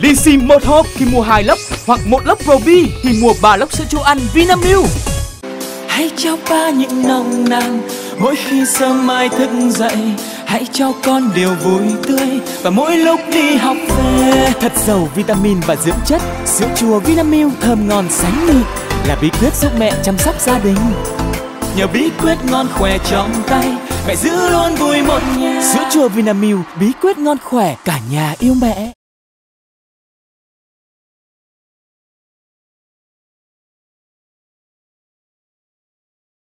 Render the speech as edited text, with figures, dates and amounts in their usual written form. Lì xì một hộp khi mua 2 lốc hoặc 1 lốc Probi thì mua 3 lốc sữa chua ăn Vinamilk. Hãy trao ba những nồng nàn mỗi khi sớm mai thức dậy. Hãy cho con điều vui tươi và mỗi lúc đi học về. Thật giàu vitamin và dưỡng chất, sữa chua Vinamilk thơm ngon sánh mịn là bí quyết giúp mẹ chăm sóc gia đình. Nhờ bí quyết ngon khỏe trong tay, mẹ giữ luôn vui một nhà. Sữa chua Vinamilk, bí quyết ngon khỏe, cả nhà yêu mẹ.